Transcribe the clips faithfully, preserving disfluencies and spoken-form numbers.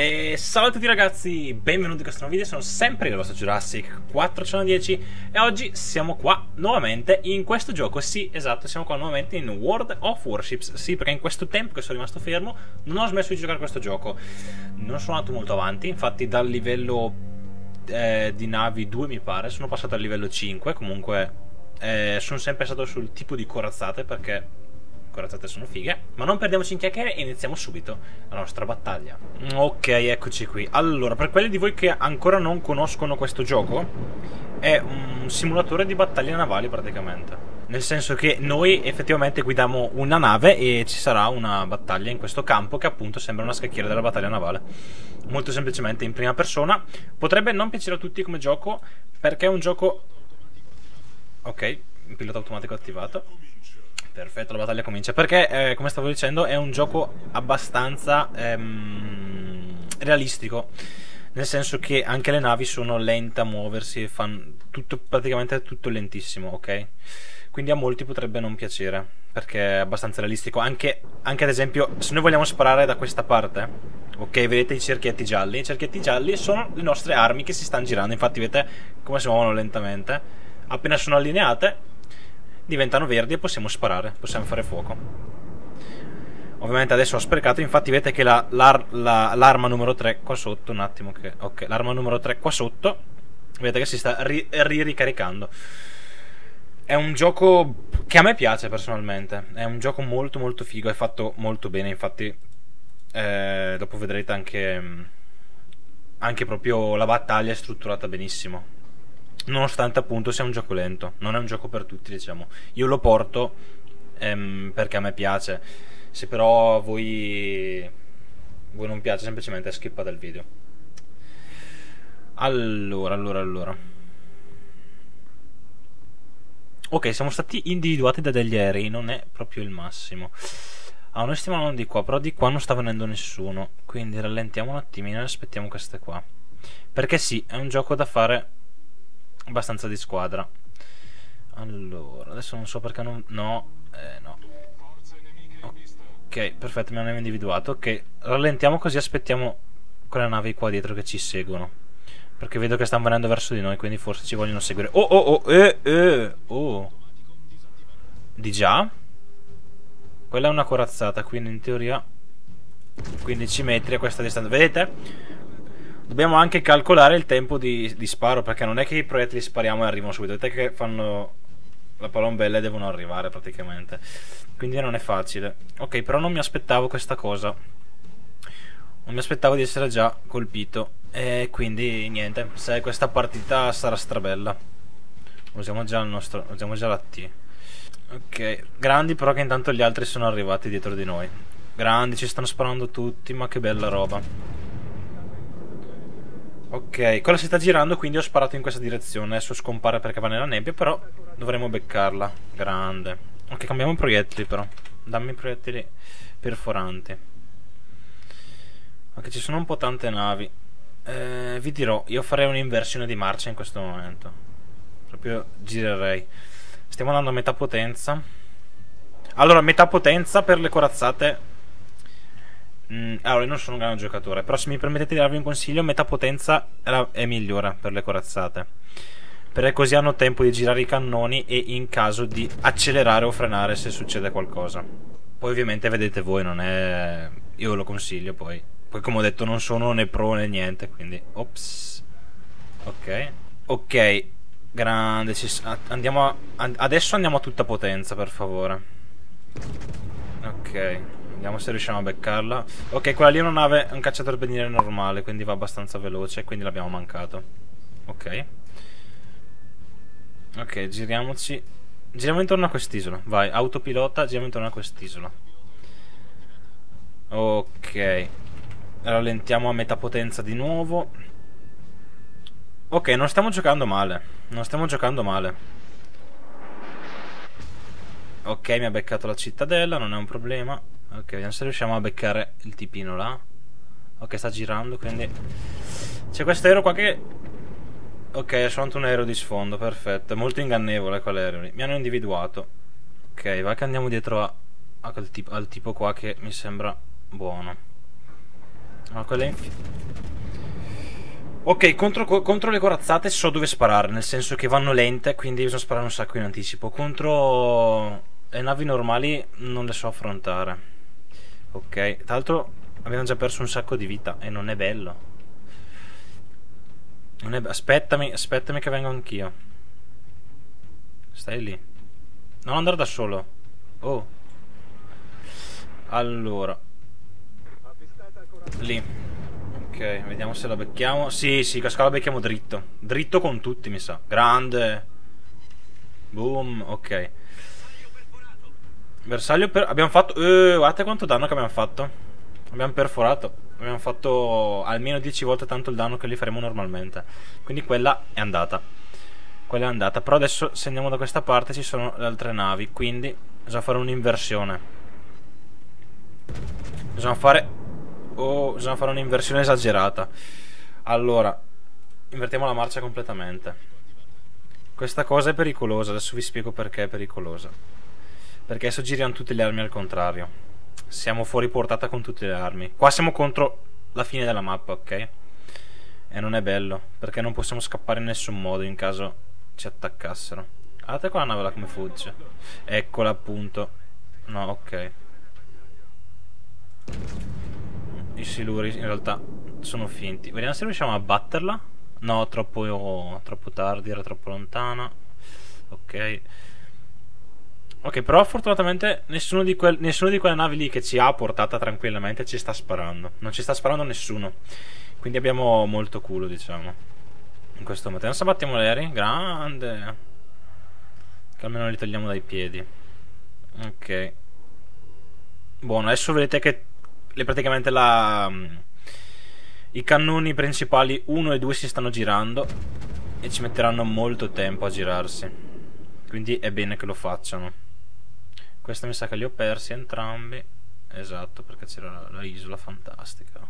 E salve a tutti ragazzi, benvenuti in questo nuovo video, sono sempre il vostro Jurassic quattrocentodieci e oggi siamo qua nuovamente in questo gioco. Sì, esatto, siamo qua nuovamente in World of Warships. Sì, perché in questo tempo che sono rimasto fermo non ho smesso di giocare a questo gioco. Non sono andato molto avanti, infatti dal livello eh, di navi due mi pare sono passato al livello cinque. Comunque eh, sono sempre stato sul tipo di corazzate, perché corazzate sono fighe. Ma non perdiamoci in chiacchiere e iniziamo subito la nostra battaglia. Ok, eccoci qui. Allora, per quelli di voi che ancora non conoscono questo gioco, è un simulatore di battaglie navali praticamente, nel senso che noi effettivamente guidiamo una nave e ci sarà una battaglia in questo campo, che appunto sembra una scacchiera della battaglia navale, molto semplicemente in prima persona. Potrebbe non piacere a tutti come gioco, perché è un gioco... Ok, pilota automatico attivato. Perfetto, la battaglia comincia perché, eh, come stavo dicendo, è un gioco abbastanza ehm, realistico, nel senso che anche le navi sono lente a muoversi e fanno tutto, praticamente tutto lentissimo, ok? Quindi a molti potrebbe non piacere, perché è abbastanza realistico. Anche, anche ad esempio, se noi vogliamo sparare da questa parte, ok, vedete i cerchietti gialli? I cerchietti gialli sono le nostre armi che si stanno girando, infatti vedete come si muovono lentamente. Appena sono allineate diventano verdi e possiamo sparare, possiamo fare fuoco. Ovviamente adesso ho sprecato, infatti vedete che la, la, la, l'arma numero tre qua sotto, un attimo che... Ok, l'arma numero tre qua sotto, vedete che si sta ri, ricaricando. È un gioco che a me piace personalmente, è un gioco molto molto figo, è fatto molto bene, infatti eh, dopo vedrete anche, anche proprio la battaglia è strutturata benissimo. Nonostante appunto sia un gioco lento, non è un gioco per tutti, diciamo. Io lo porto ehm, perché a me piace. Se però a voi, voi non piace, semplicemente skippate il video. Allora, allora, allora ok, siamo stati individuati da degli aerei, non è proprio il massimo. Ah, noi stiamo andando di qua, però di qua non sta venendo nessuno, quindi rallentiamo un attimino e aspettiamo queste qua, perché sì, è un gioco da fare abbastanza di squadra. Allora, adesso non so perché non... No, eh, no. Ok, perfetto, mi hanno individuato. Ok, rallentiamo così aspettiamo quelle navi qua dietro che ci seguono, perché vedo che stanno venendo verso di noi, quindi forse ci vogliono seguire. Oh, oh, oh, eh, eh, oh. Di già? Quella è una corazzata, quindi in teoria quindici metri a questa distanza. Vedete? Dobbiamo anche calcolare il tempo di, di sparo, perché non è che i proiettili spariamo e arrivano subito, vedete che fanno la palombella e devono arrivare praticamente, quindi non è facile. Ok, però non mi aspettavo questa cosa, non mi aspettavo di essere già colpito, e quindi niente, se questa partita sarà strabella. Usiamo già il nostro, usiamo già la T. Ok, grandi però che intanto gli altri sono arrivati dietro di noi. Grandi, ci stanno sparando tutti, ma che bella roba. Ok, quella si sta girando, quindi ho sparato in questa direzione. Adesso scompare perché va nella nebbia, però dovremmo beccarla. Grande. Ok, cambiamo i proiettili però. Dammi i proiettili perforanti. Ok, ci sono un po' tante navi. eh, Vi dirò, io farei un'inversione di marcia in questo momento. Proprio girerei. Stiamo andando a metà potenza. Allora, metà potenza per le corazzate. Allora, io non sono un grande giocatore, però se mi permettete di darvi un consiglio, metà potenza è migliore per le corazzate, perché così hanno tempo di girare i cannoni e in caso di accelerare o frenare se succede qualcosa. Poi ovviamente vedete voi, non è... io lo consiglio poi. Poi come ho detto non sono né pro né niente, quindi... Ops. Ok. Ok. Grande. Andiamo a... Adesso andiamo a tutta potenza, per favore. Ok. Vediamo se riusciamo a beccarla. Ok, quella lì è una nave, un cacciatorpediniere normale, quindi va abbastanza veloce, quindi l'abbiamo mancato. Ok. Ok, giriamoci. Giriamo intorno a quest'isola. Vai, autopilota, giriamo intorno a quest'isola. Ok. Rallentiamo a metà potenza di nuovo. Ok, non stiamo giocando male. Non stiamo giocando male. Ok, mi ha beccato la cittadella, non è un problema. Ok, vediamo se riusciamo a beccare il tipino là. Ok, sta girando, quindi c'è questo aereo qua che... Ok, è soltanto un aereo di sfondo, perfetto. È molto ingannevole quell'aereo lì. Mi hanno individuato. Ok, va che andiamo dietro a, a quel tipo, al tipo qua che mi sembra buono. Ah, quella è inf... Ok, contro, contro le corazzate so dove sparare, nel senso che vanno lente, quindi bisogna sparare un sacco in anticipo. Contro le navi normali non le so affrontare. Ok, tra l'altro abbiamo già perso un sacco di vita e non è bello. Non è be... Aspettami, aspettami che vengo anch'io. Stai lì. Non andare da solo. Oh. Allora. Lì. Ok, vediamo se la becchiamo. Sì, sì, casca la becchiamo dritto. Dritto con tutti, mi sa. Grande. Boom, ok. Bersaglio per... Abbiamo fatto... Eh, guardate quanto danno che abbiamo fatto. Abbiamo perforato. Abbiamo fatto almeno dieci volte tanto il danno che li faremo normalmente. Quindi quella è andata. Quella è andata. Però adesso se andiamo da questa parte ci sono le altre navi. Quindi bisogna fare un'inversione. Bisogna fare... Oh, bisogna fare un'inversione esagerata. Allora, invertiamo la marcia completamente. Questa cosa è pericolosa. Adesso vi spiego perché è pericolosa. Perché adesso giriamo tutte le armi al contrario. Siamo fuori portata con tutte le armi. Qua siamo contro la fine della mappa, ok? E non è bello, perché non possiamo scappare in nessun modo in caso ci attaccassero. Guardate qua la nave là come fugge. Eccola appunto. No, ok. I siluri in realtà sono finti. Vediamo se riusciamo a batterla. No, troppo, oh, troppo tardi. Era troppo lontana. Ok. Ok, però fortunatamente nessuno di, quel, nessuno di quelle navi lì che ci ha portata tranquillamente ci sta sparando. Non ci sta sparando nessuno. Quindi abbiamo molto culo, diciamo, in questo momento. Adesso battiamo l'aereo. Grande. Che almeno li togliamo dai piedi. Ok. Buono, adesso vedete che praticamente la, i cannoni principali uno e due si stanno girando e ci metteranno molto tempo a girarsi, quindi è bene che lo facciano. Questa mi sa che li ho persi entrambi, esatto, perché c'era la, la isola fantastica.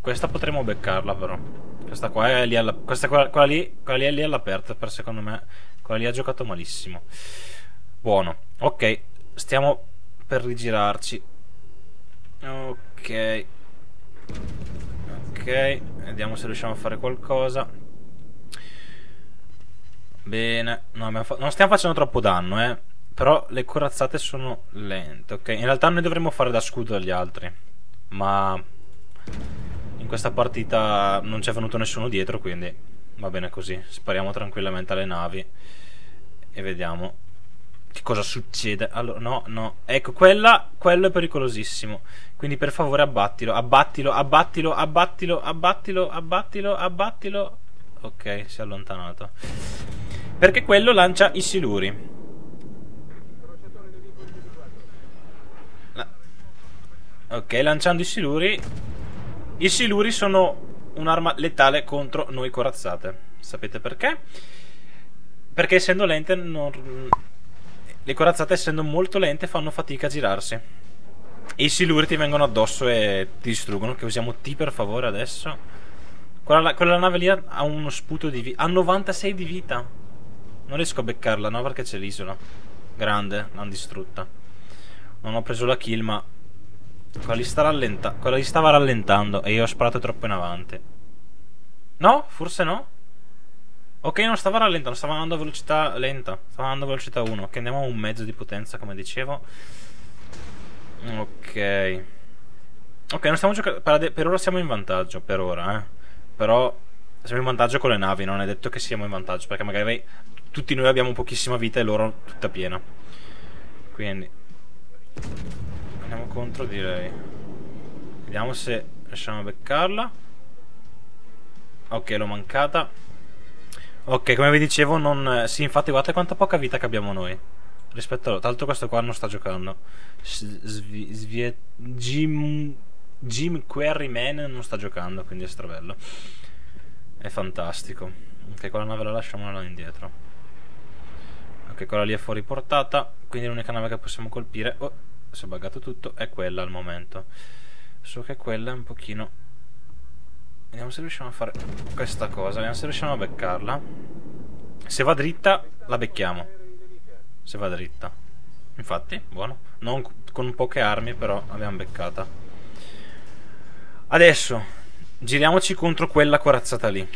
Questa potremmo beccarla però, questa qua è lì alla, questa quella, quella lì, quella lì è lì all'aperto, per secondo me quella lì ha giocato malissimo. Buono, ok, stiamo per rigirarci. Ok. Ok, vediamo se riusciamo a fare qualcosa. Bene, no, non stiamo facendo troppo danno, eh. Però le corazzate sono lente, ok. In realtà noi dovremmo fare da scudo agli altri, ma in questa partita non c'è venuto nessuno dietro, quindi va bene così. Spariamo tranquillamente alle navi e vediamo che cosa succede. Allora, no, no, ecco, quella, quello è pericolosissimo, quindi per favore abbattilo, abbattilo, abbattilo, abbattilo, abbattilo, abbattilo, abbattilo. Ok, si è allontanato, perché quello lancia i siluri. Ok, lanciando i siluri, i siluri sono un'arma letale contro noi corazzate. Sapete perché? Perché essendo lente non... Le corazzate essendo molto lente fanno fatica a girarsi. E i siluri ti vengono addosso e ti distruggono. Che usiamo T per favore adesso. Quella, quella nave lì ha uno sputo di vita. Ha novantasei di vita. Non riesco a beccarla, no? Perché c'è l'isola. Grande, l'hanno distrutta. Non ho preso la kill, ma quella lì sta rallenta... quella lì stava rallentando e io ho sparato troppo in avanti. No? Forse no? Ok, non stava rallentando, stava andando a velocità lenta. Stava andando a velocità uno. Che andiamo a un mezzo di potenza, come dicevo. Ok. Ok, non stiamo giocando. Per, per ora siamo in vantaggio, per ora, eh. Però siamo in vantaggio con le navi, non è detto che siamo in vantaggio, perché magari tutti noi abbiamo pochissima vita e loro tutta piena. Quindi andiamo contro, direi. Vediamo se riusciamo a beccarla. Ok, l'ho mancata. Ok, come vi dicevo, non... Sì, infatti, guardate quanta poca vita che abbiamo noi. Rispetto a... Tra l'altro questo qua non sta giocando. Svi... Jim... Jim Quarryman non sta giocando, quindi è strabello. È fantastico. Ok, quella nave la lasciamo là indietro. Ok, quella lì è fuori portata, quindi l'unica nave che possiamo colpire... Oh, si è buggato tutto. È quella al momento. So che quella è un pochino... Vediamo se riusciamo a fare questa cosa. Vediamo se riusciamo a beccarla. Se va dritta la becchiamo. Se va dritta. Infatti, buono. Non con poche armi, però l'abbiamo beccata. Adesso giriamoci contro quella corazzata lì.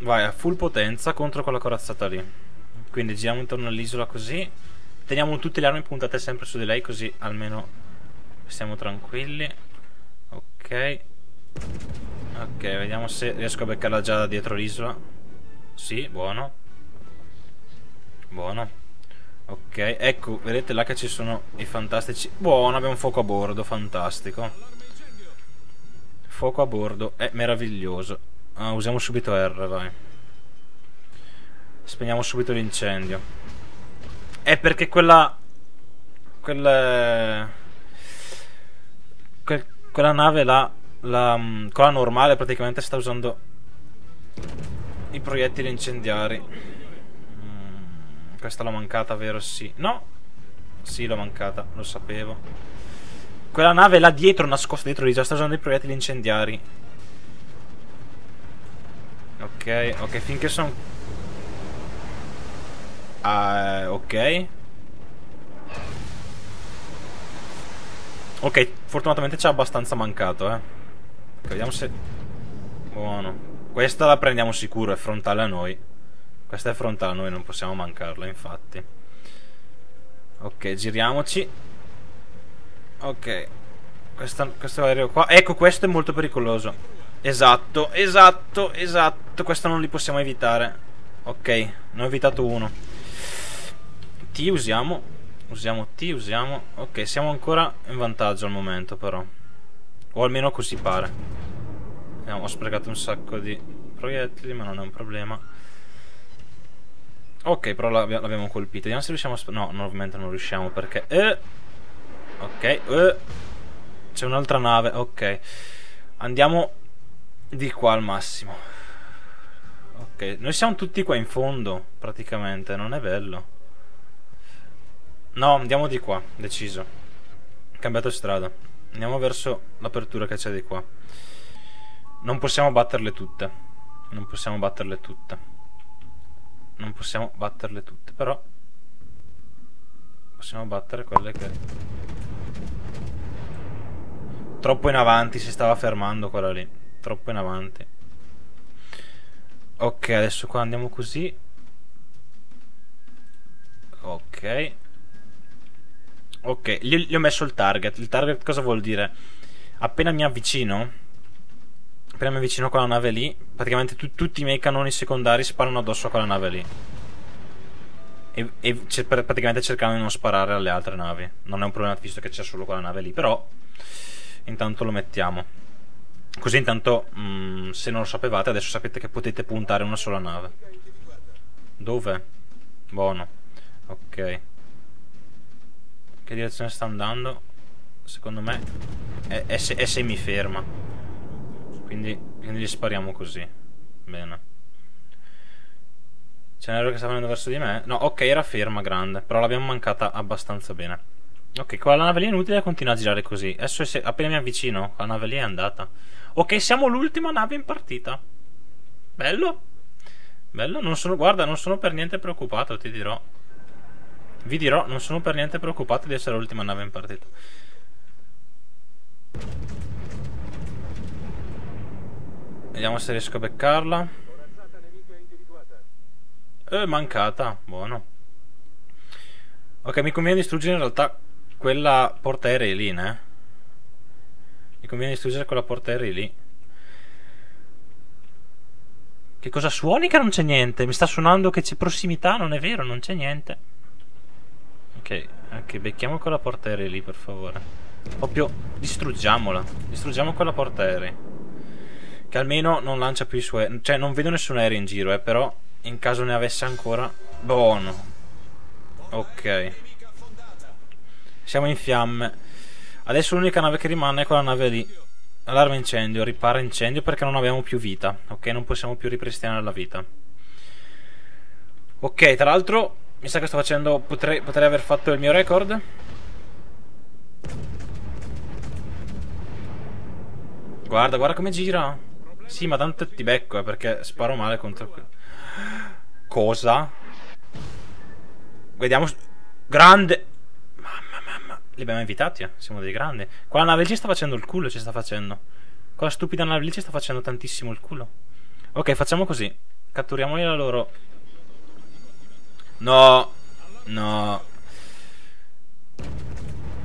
Vai a full potenza contro quella corazzata lì. Quindi giriamo intorno all'isola così. Teniamo tutte le armi puntate sempre su di lei, così almeno stiamo tranquilli. Ok. Ok, vediamo se riesco a beccarla già da dietro l'isola. Sì, buono. Buono. Ok, ecco, vedete là che ci sono i fantastici. Buono, abbiamo un fuoco a bordo, fantastico. Fuoco a bordo, è meraviglioso. Ah, usiamo subito R, vai. Spegniamo subito l'incendio. È perché quella... Quella... Quel, quella nave là, la, quella normale praticamente sta usando i proiettili incendiari. Questa l'ho mancata, vero? Sì. No? Sì, l'ho mancata, lo sapevo. Quella nave là dietro, nascosta dietro lì, già sta usando i proiettili incendiari. Ok, ok, finché sono... Uh, ok. Ok, fortunatamente ci ha abbastanza mancato, eh. Ok, vediamo se... Buono. Questa la prendiamo sicuro, è frontale a noi. Questa è frontale a noi, non possiamo mancarla, infatti. Ok, giriamoci. Ok. Questa, questo aereo qua. Ecco, questo è molto pericoloso. Esatto, esatto, esatto. Questo non li possiamo evitare. Ok, ne ho evitato uno. T usiamo. Usiamo T, usiamo. Ok, siamo ancora in vantaggio al momento, però. O almeno così pare. Abbiamo sprecato un sacco di proiettili, ma non è un problema. Ok, però l'abbiamo colpita. Vediamo se riusciamo a... No, no, ovviamente non riusciamo perché... Eh! Ok, eh! C'è un'altra nave, ok. Andiamo di qua al massimo. Ok, noi siamo tutti qua in fondo, praticamente, non è bello. No, andiamo di qua, deciso. Cambiato strada. Andiamo verso l'apertura che c'è di qua. Non possiamo batterle tutte. Non possiamo batterle tutte. Non possiamo batterle tutte, però possiamo battere quelle che... Troppo in avanti, si stava fermando quella lì. Troppo in avanti. Ok, adesso qua andiamo così. Ok. Ok, gli ho messo il target. Il target cosa vuol dire? Appena mi avvicino... Appena mi avvicino a quella nave lì, praticamente tu, tutti i miei cannoni secondari sparano addosso a quella nave lì. E, e praticamente cercando di non sparare alle altre navi. Non è un problema visto che c'è solo quella nave lì, però intanto lo mettiamo. Così intanto, mh, se non lo sapevate, adesso sapete che potete puntare una sola nave. Dove? Buono. Ok. Che direzione sta andando? Secondo me è, è, è semiferma. Quindi, quindi li spariamo così. Bene. C'è un aereo che sta venendo verso di me. No, ok, era ferma, grande. Però l'abbiamo mancata abbastanza bene. Ok, quella nave lì è inutile, continua a girare così. Adesso se, appena mi avvicino, la nave lì è andata. Ok, siamo l'ultima nave in partita. Bello. Bello, non sono, guarda, non sono per niente preoccupato, ti dirò. Vi dirò, non sono per niente preoccupato di essere l'ultima nave in partita. Vediamo se riesco a beccarla. Eh, mancata. Buono. Ok, mi conviene distruggere in realtà quella portaerei lì, né? Mi conviene distruggere quella portaerei lì. Che cosa suoni che non c'è niente? Mi sta suonando che c'è prossimità, non è vero, non c'è niente. Ok, ok, becchiamo quella portaerei lì, per favore. Proprio distruggiamola. Distruggiamo quella portaerei. Che almeno non lancia più i suoi... Cioè non vedo nessun aereo in giro, eh. Però in caso ne avesse ancora... Buono. Ok. Siamo in fiamme. Adesso l'unica nave che rimane è quella nave lì. Allarme incendio. Ripara incendio perché non abbiamo più vita. Ok, non possiamo più ripristinare la vita. Ok, tra l'altro mi sa che sto facendo... Potrei, potrei aver fatto il mio record. Guarda, guarda come gira. Sì, ma tanto ti becco, eh, perché sparo male contro... Cosa? Vediamo... Grande... Mamma, mamma... Li abbiamo invitati, eh? Siamo dei grandi. Qua la nave lì sta facendo il culo, ci sta facendo. Quella stupida nave lì ci sta facendo tantissimo il culo. Ok, facciamo così. Catturiamoli la loro. No. No.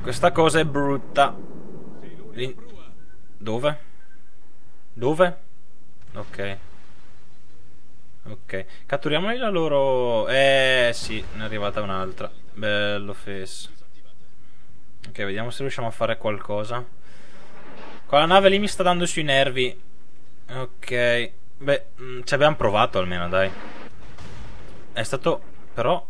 Questa cosa è brutta. Lì... Dove? Dove? Ok. Ok. Catturiamoli la loro... Eh sì, ne è arrivata un'altra. Bello face. Ok, vediamo se riusciamo a fare qualcosa. Qua la nave lì mi sta dando sui nervi. Ok. Beh, ci abbiamo provato almeno, dai. È stato, però,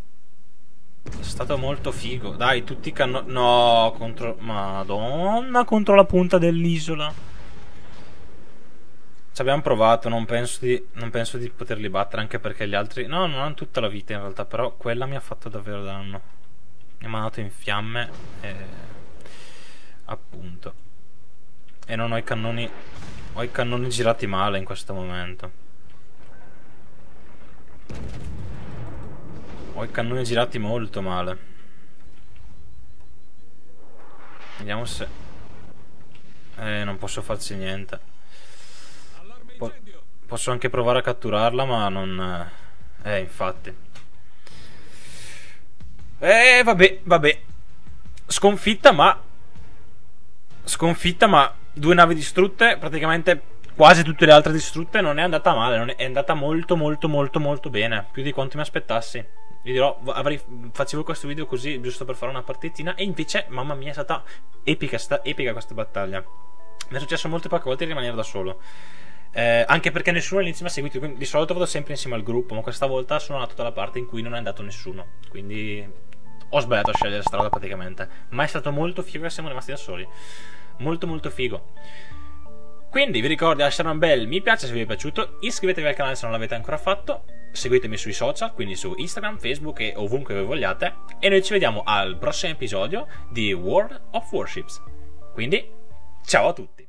è stato molto figo. Dai, tutti i cannoni. No, contro... Madonna, contro la punta dell'isola. Ci abbiamo provato, non penso di... Non penso di poterli battere, anche perché gli altri... No, non hanno tutta la vita in realtà, però quella mi ha fatto davvero danno. Mi ha mandato in fiamme e... appunto. E non ho i cannoni. Ho i cannoni girati male in questo momento. Ho i cannoni girati molto male. Vediamo se... Eh, non posso farci niente. Po- posso anche provare a catturarla, ma non... Eh, infatti. Eh vabbè, vabbè. Sconfitta ma Sconfitta ma due navi distrutte. Praticamente quasi tutte le altre distrutte. Non è andata male, non è, è andata molto molto molto molto bene. Più di quanto mi aspettassi. Vi dirò, avrei, facevo questo video così, giusto per fare una partitina. E invece, mamma mia, è stata epica, sta, epica questa battaglia. Mi è successo molte poche volte di rimanere da solo, eh, anche perché nessuno all'inizio mi ha seguito. Quindi di solito vado sempre insieme al gruppo. Ma questa volta sono andato dalla parte in cui non è andato nessuno. Quindi... ho sbagliato a scegliere strada praticamente. Ma è stato molto figo che siamo rimasti da soli. Molto molto figo. Quindi vi ricordo di lasciare un bel mi piace se vi è piaciuto. Iscrivetevi al canale se non l'avete ancora fatto. Seguitemi sui social, quindi su Instagram, Facebook e ovunque voi vogliate. E noi ci vediamo al prossimo episodio di World of Warships. Quindi ciao a tutti.